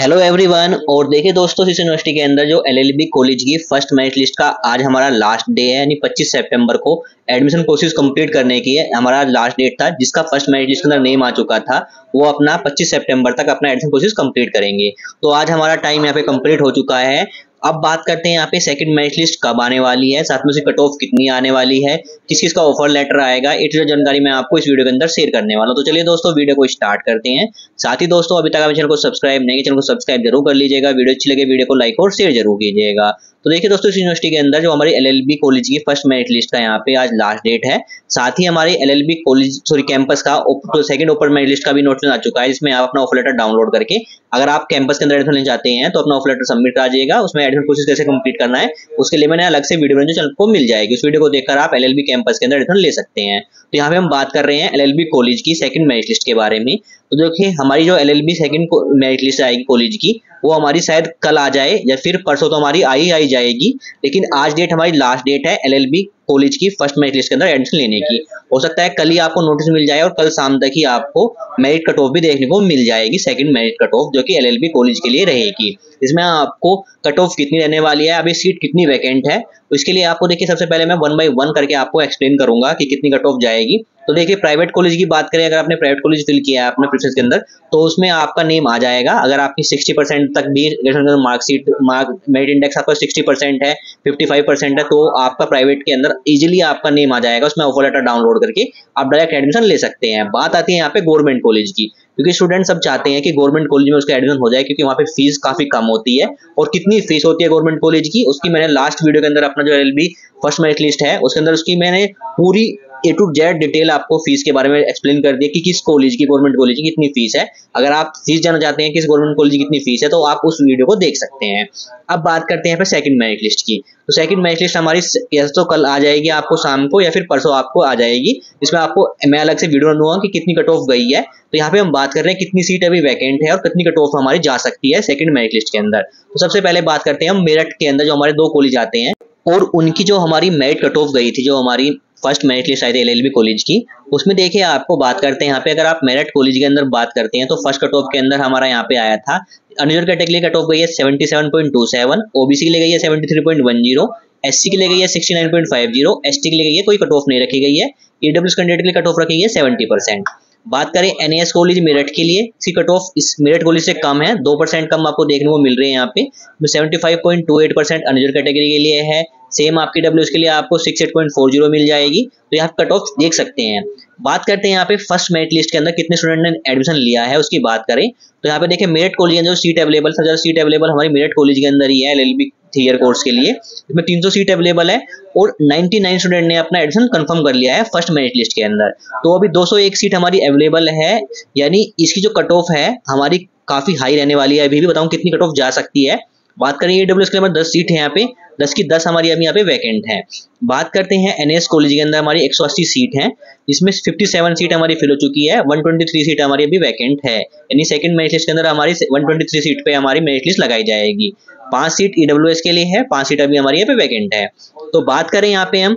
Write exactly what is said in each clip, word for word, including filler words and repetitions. Hello everyone. और देखिए दोस्तों, शीश यूनिवर्सिटी के अंदर जो एलएलबी कॉलेज की फर्स्ट मेरिट लिस्ट का आज हमारा लास्ट डे है, यानी पच्चीस सितंबर को एडमिशन प्रोसेस कंप्लीट करने की है हमारा लास्ट डेट था, जिसका फर्स्ट मेरिट लिस्ट के अंदर नेम आ चुका था वो अपना पच्चीस सितंबर तक अपना एडमिशन प्रोसेस कंप्लीट करेंगे। तो आज हमारा टाइम यहाँ पे कंप्लीट हो चुका है। अब बात करते हैं यहाँ पे सेकंड मेरिट लिस्ट कब आने वाली है, साथ में उसकी कट ऑफ कितनी आने वाली है, किस किस का ऑफर लेटर आएगा, ये जो जानकारी मैं आपको इस वीडियो के अंदर शेयर करने वाला हूँ। तो चलिए दोस्तों वीडियो को स्टार्ट करते हैं। साथ ही दोस्तों अभी तक आप चैनल को सब्सक्राइब नहीं किया, चैनल को सब्सक्राइब जरूर कर लीजिएगा, वीडियो अच्छी लगे वीडियो को लाइक और शेयर जरूर कीजिएगा। तो देखिए दोस्तों, इस यूनिवर्सिटी के अंदर जो हमारी एलएलबी कॉलेज की फर्स्ट मेरिट लिस्ट का यहाँ पे आज लास्ट डेट है। साथ ही हमारे एलएलबी कॉलेज सॉरी कैंपस का सेकंड ओपन मेरिट लिस्ट का भी नोटिफिकेशन आ चुका है, जिसमें आप अपना ऑफर लेटर डाउनलोड करके अगर आप कैंपस के अंदर एडमिशन लेना चाहते हैं तो अपना ऑफर लेटर सबमिट कराइएगा। उसमें एडमिशन प्रोसेस कैसे कंप्लीट करना है उसके लिए मैंने अलग से वीडियो बनाई जो चैनल को मिल जाएगी, उस वीडियो को देखकर आप एलएलबी कैंपस के अंदर एडमिशन ले सकते हैं। तो यहाँ पे हम बात कर रहे हैं एलएलबी कॉलेज की सेकंड मेरिट लिस्ट के बारे में। तो देखिए हमारी जो एलएलबी सेकंड मेरिट लिस्ट आएगी कॉलेज की, वो हमारी शायद कल आ जाए या फिर परसों तो हमारी आई आई जाएगी, लेकिन आज डेट हमारी लास्ट डेट है एलएलबी कॉलेज की फर्स्ट मेरिट लिस्ट के अंदर एडमिशन लेने की। हो सकता है कल ही आपको नोटिस मिल जाए और कल शाम तक ही आपको मेरिट कट ऑफ भी देखने को मिल जाएगी, सेकंड मेरिट कट ऑफ जो कि एलएलबी कॉलेज के लिए रहेगी। इसमें आपको कट ऑफ कितनी रहने वाली है, अभी सीट कितनी वैकेंट है, इसके लिए आपको देखिए सबसे पहले मैं वन बाई वन करके आपको एक्सप्लेन करूंगा कि कितनी कट ऑफ जाएगी। तो देखिए प्राइवेट कॉलेज की बात करें, अगर आपने प्राइवेट कॉलेज फिल किया है अपने प्रेफरेंस के अंदर तो उसमें आपका नेम आ जाएगा। अगर आपकी साठ परसेंट तक भी मार्कशीट मार्क मेरिट इंडेक्स आपका साठ परसेंट है, पचपन परसेंट है, तो आपका प्राइवेट के अंदर इजीली आपका नेम आ जाएगा। उसमें ऑफर लेटर डाउनलोड करके आप डायरेक्ट एडमिशन ले सकते हैं। बात आती है यहाँ पे गवर्नमेंट कॉलेज की, क्योंकि स्टूडेंट सब चाहते हैं कि गवर्नमेंट कॉलेज में उसका एडमिशन हो जाए, क्योंकि वहाँ पे फीस काफी कम होती है। और कितनी फीस होती है गवर्नमेंट कॉलेज की, उसकी मैंने लास्ट वीडियो के अंदर अपना जो एलएलबी फर्स्ट मेरिट लिस्ट है उसके अंदर उसकी मैंने पूरी ए टू जेड डिटेल आपको फीस के बारे में एक्सप्लेन कर दिया कि किस कॉलेज की गवर्नमेंट कॉलेज की कितनी फीस है। अगर आप फीस जानना चाहते हैं किस गवर्नमेंट कॉलेज की कितनी फीस है तो आप उस वीडियो को देख सकते हैं। अब बात करते हैं सेकंड मेरिट लिस्ट की। तो सेकंड मेरिट लिस्ट हमारी या तो कल आ जाएगी आपको शाम को या फिर परसों आपको आ जाएगी। इसमें आपको मैं अलग से वीडियो बनाऊंगा कि कितनी कट ऑफ गई है। तो यहाँ पे हम बात कर रहे हैं कितनी सीट अभी वैकेंट है और कितनी कट ऑफ हमारी जा सकती है सेकंड मेरिट लिस्ट के अंदर। तो सबसे पहले बात करते हैं हम मेरठ के अंदर जो हमारे दो कॉलेज आते हैं और उनकी जो हमारी मेरिट कट ऑफ गई थी, जो हमारी फर्स्ट मेरिट लिस्ट आई थी एलएलबी कॉलेज की, उसमें देखिए आपको बात करते हैं यहाँ पे। अगर आप मेरिट कॉलेज के अंदर बात करते हैं तो फर्स्ट कट ऑफ के अंदर हमारा यहाँ पे आया था अनरिजर्व कैटेगरी कट ऑफ गई है सत्तहत्तर पॉइंट दो सात, ओबीसी के लिए गई है तिहत्तर पॉइंट एक शून्य, एससी के लिए गई है उनहत्तर पॉइंट पाँच शून्य, एसटी के लिए गई है कोई कट ऑफ नहीं रखी गई है, ईडब्ल्यूएस कैंडिडेट के लिए कट ऑफ रखी है सत्तर परसेंट। बात करें एनएएस कॉलेज मेरठ के लिए, इसकी कट ऑफ इस मेरठ कॉलेज से कम है, दो परसेंट कम आपको देखने को मिल रहे हैं यहाँ पे। पचहत्तर पॉइंट दो आठ परसेंट अनरिजर्व कैटेगरी के लिए है, सेम आपकी डब्ल्यूएस के लिए आपको अड़सठ पॉइंट चार शून्य मिल जाएगी। तो यहाँ कट ऑफ देख सकते हैं। बात करते हैं यहाँ पे फर्स्ट मेरिट लिस्ट के अंदर कितने स्टूडेंट ने एडमिशन लिया है उसकी बात करें तो यहाँ पे देखिए मेरठ कॉलेज के अंदर सीट अवेलेबल सबसे ज्यादा सीट अवेलेबल हमारी मेरठ कॉलेज के अंदर ही है एलएलबी थ्री ईयर कोर्स के लिए। इसमें तीन सौ सीट अवेलेबल है और निन्यानवे स्टूडेंट ने अपना एडमिशन कंफर्म कर लिया है फर्स्ट मेरिट लिस्ट के अंदर। तो अभी दो सौ एक सीट हमारी अवेलेबल है, यानी इसकी जो कट ऑफ है हमारी काफी हाई रहने वाली है। अभी भी बताऊं कितनी कट ऑफ जा सकती है। बात करें ईडब्ल्यूएस के अंदर दस सीट है यहाँ पे, दस की दस हमारी अभी यहाँ पे वैकेंट है। बात करते हैं एनएस कॉलेज के अंदर हमारी एक सौ अस्सी सीट है, इसमें सत्तावन सीट हमारी फिल हो चुकी है, एक सौ तेईस सीट हमारी अभी वैकेंट है, यानी सेकंड मेरिट लिस्ट के अंदर हमारी एक सौ तेईस सीट पे हमारी मेरिट लिस्ट लगाई जाएगी। पांच सीट ईडब्ल्यूएस के लिए है, पांच सीट अभी हमारी यहाँ पे वैकेंट है। तो बात करें यहाँ पे हम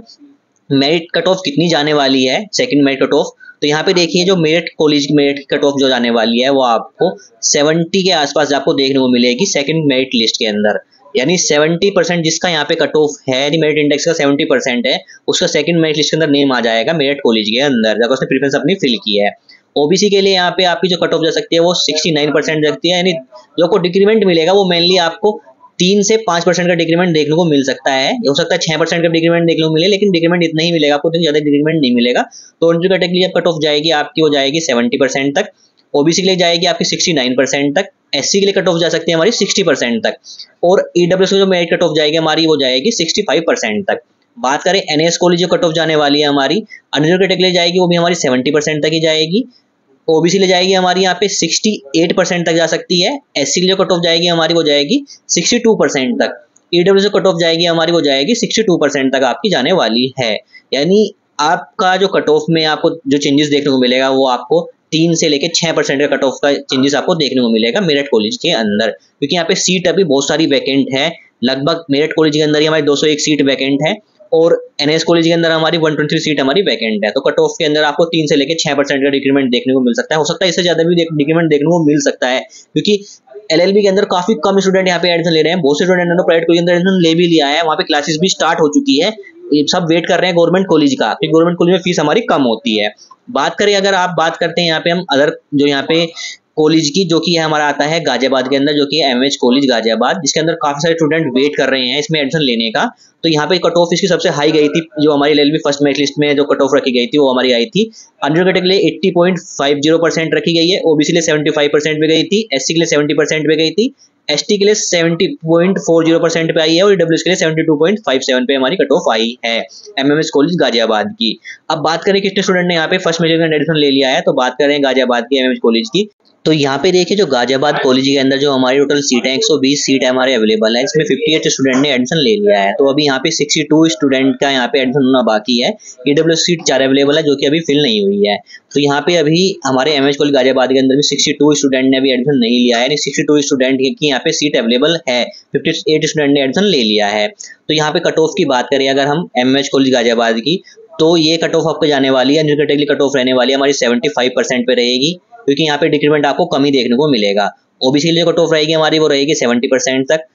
मेरिट कट ऑफ कितनी जाने वाली है सेकंड मेरिट कट ऑफ, तो यहाँ पे देखिए जो मेरठ कॉलेज मेरठ की कट ऑफ जो जाने वाली है वो आपको सत्तर के आसपास आपको देखने को मिलेगी सेकंड मेरिट लिस्ट के अंदर। यानी सत्तर परसेंट जिसका यहाँ पे कट ऑफ है, मेरिट इंडेक्स का सत्तर परसेंट है, उसका सेकंड मेरिट लिस्ट के अंदर नेम आ जाएगा मेरठ कॉलेज के अंदर जब उसने प्रीफरेंस अपनी फिल की है। ओबीसी के लिए यहाँ पे आपकी जो कट ऑफ जा सकती है वो उनहत्तर परसेंट रखती है, यानी जो को डिक्रीमेंट मिलेगा वो मेनली आपको तीन से पांच परसेंट का डिक्रीमेंट देखने को मिल सकता है, हो सकता है छह परसेंट का डिक्रीमेंट देखने को मिले, लेकिन डिक्रीमेंट इतना ही मिलेगा आपको, तो ज्यादा डिक्रीमेंट नहीं मिलेगा। तो उनकी कैटेगरी अब कट ऑफ जाएगी आपकी हो जाएगी सेवेंटी परसेंट तक, ओबीसी के लिए जाएगी आपकी सिक्सटी नाइन परसेंट तक, एससी के लिए कट ऑफ जा सकती है हमारी सिक्सटी परसेंट तक, और ईडब्ल्यूएस में जो मेरिट कट ऑफ जाएगी हमारी वो जाएगी सिक्सटी फाइव परसेंट तक। बात करें एनएस कॉलेज जो कट ऑफ जाने वाली है हमारी अनरिजर्व कैटेगरी जाएगी वो भी हमारी सेवेंटी परसेंट तक ही जाएगी, ओबीसी ले जाएगी हमारी यहाँ पे अड़सठ परसेंट तक जा सकती है, एससी की जो कट ऑफ जाएगी हमारी वो जाएगी बासठ परसेंट तक, ईडब्ल्यू जो कट ऑफ जाएगी हमारी वो जाएगी बासठ परसेंट तक आपकी जाने वाली है। यानी आपका जो कट ऑफ में आपको जो चेंजेस देखने को मिलेगा वो आपको तीन से लेकर छह परसेंट का कट ऑफ का चेंजेस आपको देखने को मिलेगा मेरठ कॉलेज के अंदर, क्योंकि यहाँ पे सीट अभी बहुत सारी वैकेंट है। लगभग मेरठ कॉलेज के अंदर ही हमारी दो सौ एक सीट वैकेंट है और एनएस कॉलेज के अंदर हमारी एक सौ तेईस सीट हमारी वैकेंट है। तो कट ऑफ के अंदर आपको तीन से लेकर छह परसेंट का डिक्रीमेंट देखने को मिल सकता है, हो सकता है इससे ज्यादा भी डिक्रीमेंट देखने को मिल सकता है, क्योंकि एलएलबी के अंदर काफी कम स्टूडेंट यहाँ पे एडमिशन ले रहे हैं, बहुत से स्टूडेंट ने प्राइवेट कॉलेज के अंदर एडमिशन ले भी लिया है, वहाँ पे क्लासेस भी स्टार्ट हो चुकी है, सब वेट कर रहे हैं गवर्नमेंट कॉलेज का, क्योंकि गवर्नमेंट कॉलेज में फीस हमारी कम होती है। बात करें, अगर आप बात करते हैं यहाँ पे हम अदर जो यहाँ पे कॉलेज की, जो कि हमारा आता है गाजियाबाद के अंदर, जो कि एमएच कॉलेज गाजियाबाद, जिसके अंदर काफी सारे स्टूडेंट वेट कर रहे हैं इसमें एडमिशन लेने का, तो यहाँ पे कट ऑफ इसकी सबसे हाई गई थी, जो हमारी एलएलबी फर्स्ट मेरिट लिस्ट में जो कट ऑफ रखी गई थी वो हमारी आई थी अंडरग्रेजुएट के लिए अस्सी पॉइंट पाँच शून्य परसेंट रखी गई है, ओबीसी के लिए पचहत्तर परसेंट पे गई थी, एससी के लिए सत्तर परसेंट पे गई थी, एसटी के लिए सत्तर पॉइंट चार शून्य परसेंट पे आई है, और ईडब्ल्यूएस के लिए बहत्तर पॉइंट पाँच सात पे हमारी कट ऑफ आई है एमएमएस कॉलेज गाजियाबाद की। अब बात करें कितने स्टूडेंट ने यहाँ पे फर्स्ट मेरिट में एडमिशन ले लिया है, तो बात करें गाजियाबाद के एमएमएस कॉलेज की, तो यहाँ पे देखिए जो गाजियाबाद कॉलेज के अंदर जो हमारी टोटल सीट है एक सौ बीस सीट हमारे अवेलेबल है, इसमें अट्ठावन स्टूडेंट ने एडमिशन ले लिया है, तो अभी यहाँ पे बासठ स्टूडेंट का यहाँ पे एडमिशन होना बाकी है। ईडब्ल्यूएस सीट चार अवेलेबल है जो कि अभी फिल नहीं हुई है, तो यहाँ पे अभी हमारे एमएच कॉलेज गाजियाबाद के अंदर भी बासठ स्टूडेंट ने अभी एडमिशन नहीं लिया है, यानी बासठ स्टूडेंट की यहाँ पे सीट अवेलेबल है, अट्ठावन स्टूडेंट ने एडमिशन ले लिया है। तो यहाँ पे कट ऑफ की बात करें अगर हम एमएच कॉलेज गाजियाबाद की, तो ये कट ऑफ आपको जाने वाली है, अंडर कैटेगरी कट ऑफ रहने वाली है हमारी पचहत्तर परसेंट पे रहेगी, क्योंकि यहाँ पे डिक्रीमेंट आपको कम ही देखने को मिलेगा। ओबीसी के लिए कट ऑफ रहेगी हमारी वो रहेगी सत्तर परसेंट तक,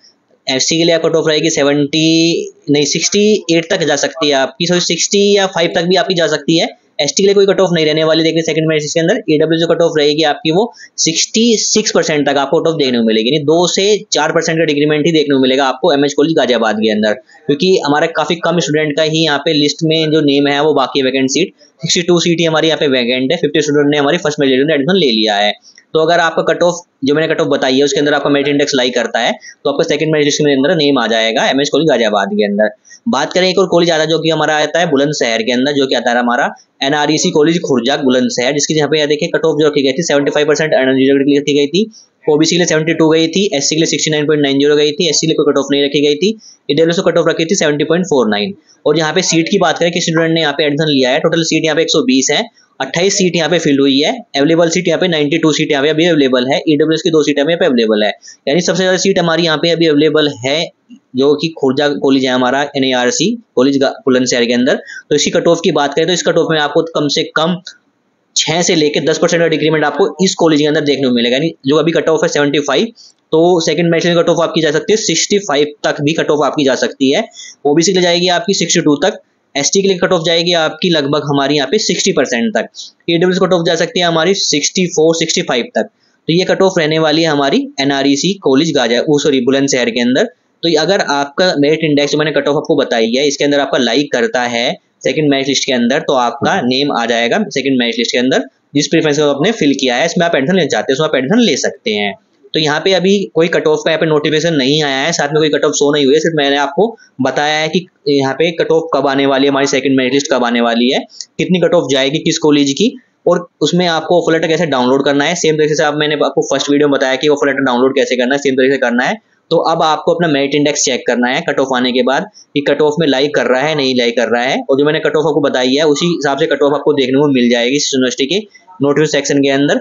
एससी के लिए कट ऑफ रहेगी सत्तर नहीं अड़सठ तक जा सकती है आपकी, सॉरी साठ या पाँच तक भी आपकी जा सकती है। एसटी के लिए कोई कट ऑफ नहीं रहने वाली देखने सेकंड मेरिट लिस्ट के अंदर। ईडब्ल्यूएस जो कट ऑफ रहेगी आपकी वो छियासठ परसेंट तक आपको कट ऑफ देखने को मिलेगी, यानी दो से चार परसेंट का डिक्रीमेंट ही देखने को मिलेगा आपको एमएच कॉलेज गाजियाबाद के अंदर, क्योंकि हमारे काफी कम स्टूडेंट का ही यहाँ पे लिस्ट में जो नेम है वो बाकी है वैकेंट सीट, बासठ सीट ही हमारी यहाँ पे वैकेंट है, पचास स्टूडेंट ने हमारी फर्स्ट मेरिट में एडमिशन ले लिया है। तो अगर आपका कट ऑफ जो मैंने कट ऑफ बताई है उसके अंदर आपका मेरिट इंडेक्स लाई करता है, तो आपका सेकंड मेरिट लिस्ट के अंदर नेम आ जाएगा एमएच कॉलेज गाजियाबाद के अंदर। बात करें एक और कॉलेज आता है जो कि हमारा आता है बुलंदशहर के अंदर, जो कि आता है हमारा एनआरईसी कॉलेज खुर्जा बुलंदशहर, जिसकी यहाँ पे देखिए कट ऑफ जो रखी गई थी पचहत्तर परसेंट अनरिजर्व्ड के लिए रखी गई थी, ओबीसी के लिए बहत्तर गई थी, एससी के लिए उनहत्तर पॉइंट नौ शून्य गई थी, एससी के लिए कोई कट ऑफ नहीं रखी गई थी, ईडब्ल्यूएस को कट ऑफ रखी थी सत्तर पॉइंट चार नौ। और यहाँ पे सीट की बात करें किस स्टूडेंट ने यहाँ पे एडमिशन लिया है, टोटल सीट यहाँ पे एक सौ बीस है, अट्ठाईस सीट यहाँ पे फिल हुई है, अवेलेबल सीट यहाँ पे बानवे सीट यहाँ पे अभी अवेलेबल है, ईडब्ल्यूएस की दो सीट यहाँ पे अवेलेबल है, यानी सबसे ज्यादा सीट हमारी यहाँ पे अभी अवेलेबल है जो कि खुर्जा कॉलेज है हमारा एनआरसी कॉलेज बुलंदशहर के अंदर। तो इसकी कट ऑफ की बात करें तो इस कट ऑफ में आपको कम से कम छह से लेकर दस परसेंट का डिक्रीमेंट आपको इस कॉलेज के अंदर देखने को मिलेगा, यानी जो अभी कट ऑफ है पचहत्तर, तो सेकंड मेरिट में कट ऑफ आपकी जा सकती है पैंसठ तक भी कट ऑफ आपकी जा सकती है, ओबीसी के लिए जाएगी आपकी बासठ तक, एसटी के लिए कट ऑफ जाएगी आपकी लगभग हमारी यहाँ पे साठ परसेंट तक, ईडब्ल्यूएस कट ऑफ जा सकती है हमारी चौंसठ पैंसठ तक। तो ये कट ऑफ रहने वाली है हमारी एनआरईसी कॉलेज गाजिया सॉरी बुलंदशहर के अंदर। तो अगर आपका मेरिट इंडेक्स जो मैंने कट ऑफ आपको बताई है इसके अंदर आपका लाइक करता है सेकंड मेरिट लिस्ट के अंदर, तो आपका नेम आ जाएगा सेकंड मेरिट लिस्ट के अंदर, जिस प्रेफरेंस को आपने फिल किया है इसमें आप एडमिशन लेना चाहते हैं उसमें आप एडमिशन ले सकते हैं। तो यहाँ पे अभी कोई कट ऑफ का यहाँ पे नोटिफिकेशन नहीं आया है, साथ में कोई कट ऑफ शो नहीं हुई है, सिर्फ मैंने आपको बताया है कि यहाँ पे कट ऑफ कब आने वाली है, हमारी सेकंड मेरिट लिस्ट कब आने वाली है, कितनी कट ऑफ जाएगी किस कॉलेज की, और उसमें आपको ऑफर लेटर कैसे डाउनलोड करना है। सेम तरीके से आप मैंने आपको फर्स्ट वीडियो में बताया कि ऑफर लेटर डाउनलोड कैसे करना है, सेम तरीके से करना है। तो अब आपको अपना मेरिट इंडेक्स चेक करना है कट ऑफ आने के बाद कि कट ऑफ में लाइक कर रहा है नहीं लाइक कर रहा है, और जो मैंने कट ऑफ आपको बताई है उसी हिसाब से कट ऑफ आपको देखने को मिल जाएगी इस यूनिवर्सिटी के नोटिफिकेशन सेक्शन के अंदर।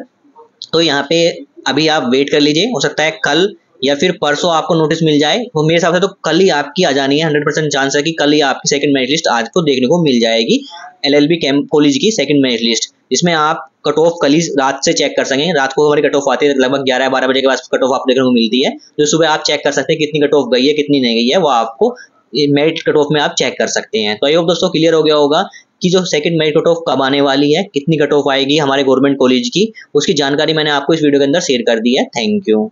तो यहाँ पे अभी आप वेट कर लीजिए, हो सकता है कल या फिर परसों आपको नोटिस मिल जाए, और मेरे हिसाब से तो कल ही आपकी आ जानी है, हंड्रेड परसेंट चांस है कि कल ही आपकी सेकंड मेरिट लिस्ट आज को देखने को मिल जाएगी एलएलबी कैंप कॉलेज की सेकंड मेरिट लिस्ट, जिसमें आप कट ऑफ कल ही रात से चेक कर सकेंगे। रात को हमारी कट ऑफ आती है लगभग ग्यारह बारह बजे के बाद कट ऑफ आपको देखने को मिलती है, जो सुबह आप चेक कर सकते हैं कितनी कट ऑफ गई है कितनी नहीं गई है, वो आपको मेरिट कट ऑफ में आप चेक कर सकते हैं। तो आई होप दोस्तों क्लियर हो गया होगा कि जो सेकंड मेरिट कट ऑफ कब आने वाली है, कितनी कट ऑफ आएगी हमारे गवर्नमेंट कॉलेज की, उसकी जानकारी मैंने आपको इस वीडियो के अंदर शेयर कर दी है। Thank you.